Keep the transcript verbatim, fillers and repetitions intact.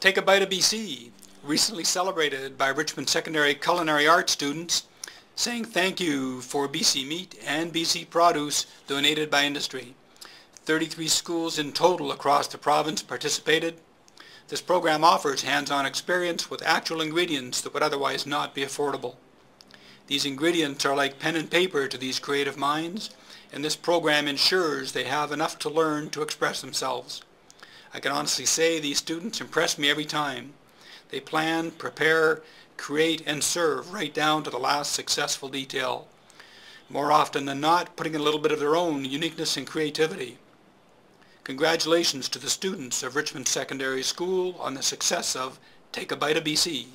Take a Bite of B C, recently celebrated by Richmond Secondary culinary arts students, saying thank you for B C meat and B C produce donated by industry. thirty-three schools in total across the province participated. This program offers hands-on experience with actual ingredients that would otherwise not be affordable. These ingredients are like pen and paper to these creative minds, and this program ensures they have enough to learn to express themselves. I can honestly say these students impress me every time. They plan, prepare, create, and serve right down to the last successful detail. More often than not, putting in a little bit of their own uniqueness and creativity. Congratulations to the students of Richmond Secondary School on the success of Take a Bite of B C.